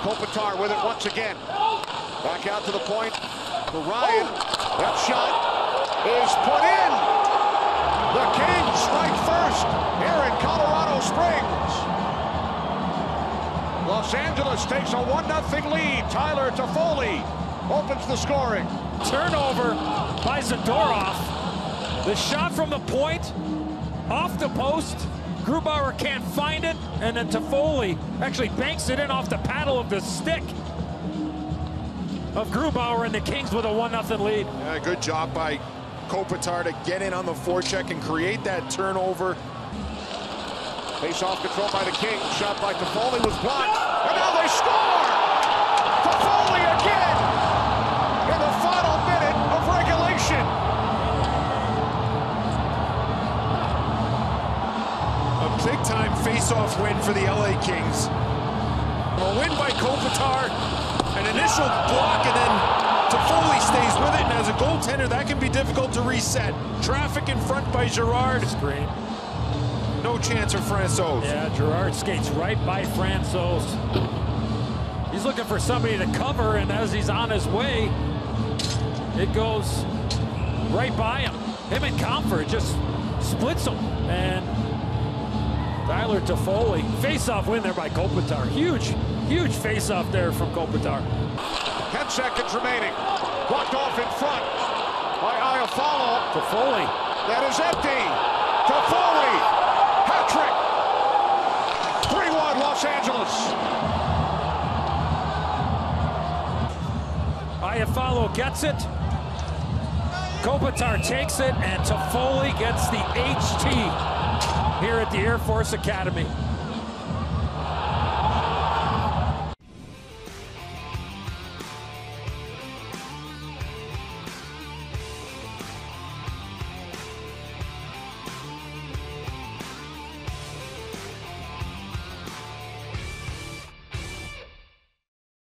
Kopitar with it once again. Back out to the point for Ryan. That shot is put in. The Kings strike first here in Colorado Springs. Los Angeles takes a 1-0 lead. Tyler Toffoli opens the scoring. Turnover by Zadorov. The shot from the point, off the post. Grubauer can't find it, and then Toffoli actually banks it in off the paddle of the stick of Grubauer, and the Kings with a 1-0 lead. Yeah, good job by Kopitar to get in on the forecheck and create that turnover. Face-off control by the Kings. Shot by Toffoli was blocked, and now they score! Toffoli again in the final minute of regulation. Big-time face-off win for the LA Kings. A win by Kopitar, an initial block, and then Toffoli stays with it, and as a goaltender, that can be difficult to reset. Traffic in front by Girard. Screen. No chance for Francouz. Yeah, Girard skates right by Francouz. He's looking for somebody to cover, and as he's on his way, it goes right by him. Him and Compher just splits him, and Tyler Toffoli, face-off win there by Kopitar. Huge face-off there from Kopitar. 10 seconds remaining. Blocked off in front by Iafallo. Toffoli. That is empty. Toffoli. Hat-trick. 3-1 Los Angeles. Iafallo gets it. Kopitar takes it, and Toffoli gets the HT. Here at the Air Force Academy.